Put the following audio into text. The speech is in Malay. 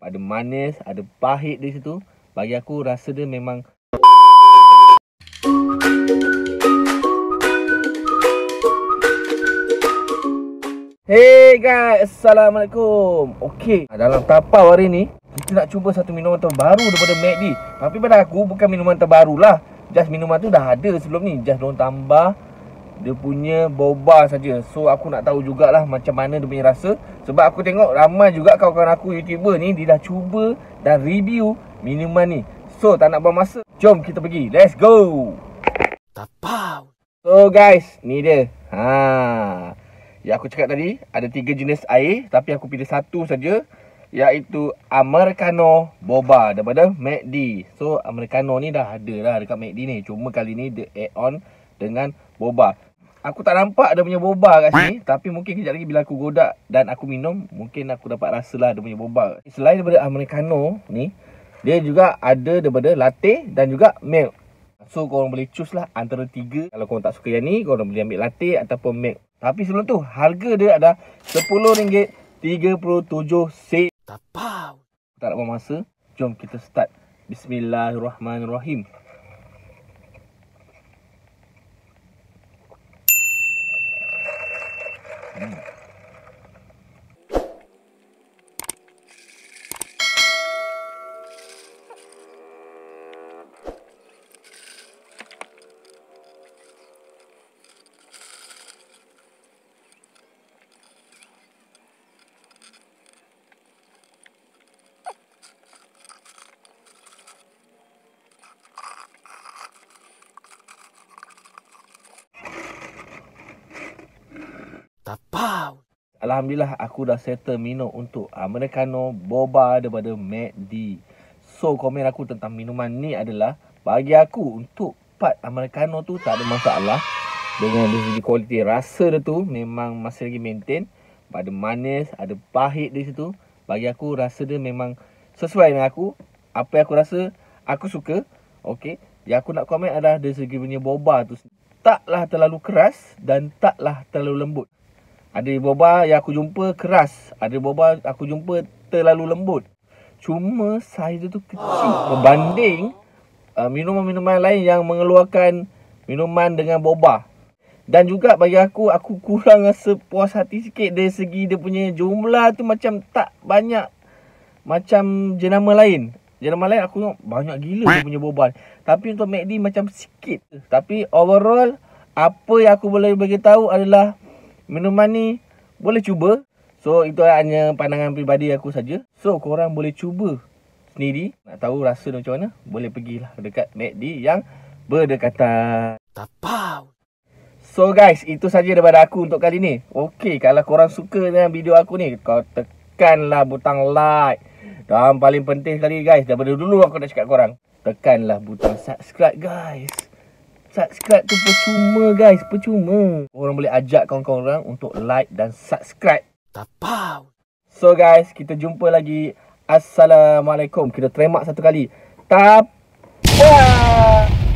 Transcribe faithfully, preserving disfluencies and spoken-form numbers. Ada manis, ada pahit di situ. Bagi aku rasa dia memang hey guys, Assalamualaikum. Okey, dalam tapau hari ni kita nak cuba satu minuman terbaru daripada McD. Tapi pada aku bukan minuman terbaru lah. Just minuman tu dah ada sebelum ni. Just diorang tambah dia punya boba saja. So aku nak tahu jugalah macam mana dia punya rasa. Sebab aku tengok ramai juga kawan-kawan aku YouTuber ni, dia dah cuba dan review minuman ni. So tak nak buang masa, jom kita pergi. Let's go. Tapau. So guys, ni dia. Haa, yang aku cakap tadi, ada tiga jenis air, tapi aku pilih satu saja, iaitu Americano Boba daripada McD. So Americano ni dah ada lah dekat McD ni. Cuma kali ni dia add on dengan boba. Aku tak nampak dia punya boba kat sini, tapi mungkin kejap lagi bila aku godak dan aku minum, mungkin aku dapat rasa lah dia punya boba. Selain daripada Americano ni, dia juga ada daripada latte dan juga milk. So korang boleh choose lah antara tiga. Kalau korang tak suka yang ni, korang boleh ambil latte ataupun milk. Tapi sebelum tu, harga dia ada sepuluh ringgit tiga puluh tujuh sen. Tapau. Tak nak buang masa, jom kita start. Bismillahirrahmanirrahim. Hmm. Tapau. Alhamdulillah aku dah settle minum untuk Americano Boba daripada McD. So komen aku tentang minuman ni adalah, bagi aku untuk part Americano tu tak ada masalah. Dengan dari segi kualiti rasa dia tu memang masih lagi maintain. Ada manis, ada pahit di situ. Bagi aku rasa dia memang sesuai dengan aku. Apa yang aku rasa, aku suka. Okey, yang aku nak komen adalah dari segi punya boba tu, taklah terlalu keras dan taklah terlalu lembut. Ada boba yang aku jumpa keras, ada boba aku jumpa terlalu lembut. Cuma saiz dia tu kecil berbanding uh, minuman-minuman lain yang mengeluarkan minuman dengan boba. Dan juga bagi aku, aku kurang rasa puas hati sikit dari segi dia punya jumlah tu, macam tak banyak macam jenama lain. Jenama lain aku tengok banyak gila dia punya boba. Tapi untuk McD macam sikit. Tapi overall, apa yang aku boleh beritahu adalah minuman ni boleh cuba. So itu hanya pandangan peribadi aku saja. So korang boleh cuba sendiri. Nak tahu rasa macam mana, boleh pergilah dekat McD yang berdekatan. Tapau. So guys, itu saja daripada aku untuk kali ni. Okey, kalau korang suka dengan video aku ni, kau tekanlah butang like. Dan paling penting sekali guys, daripada dulu aku dah cakap korang, tekanlah butang subscribe guys. Subscribe tu percuma guys, percuma. Orang boleh ajak kawan-kawan orang untuk like dan subscribe. Tapau. So guys, kita jumpa lagi. Assalamualaikum. Kita terima satu kali. Tapau.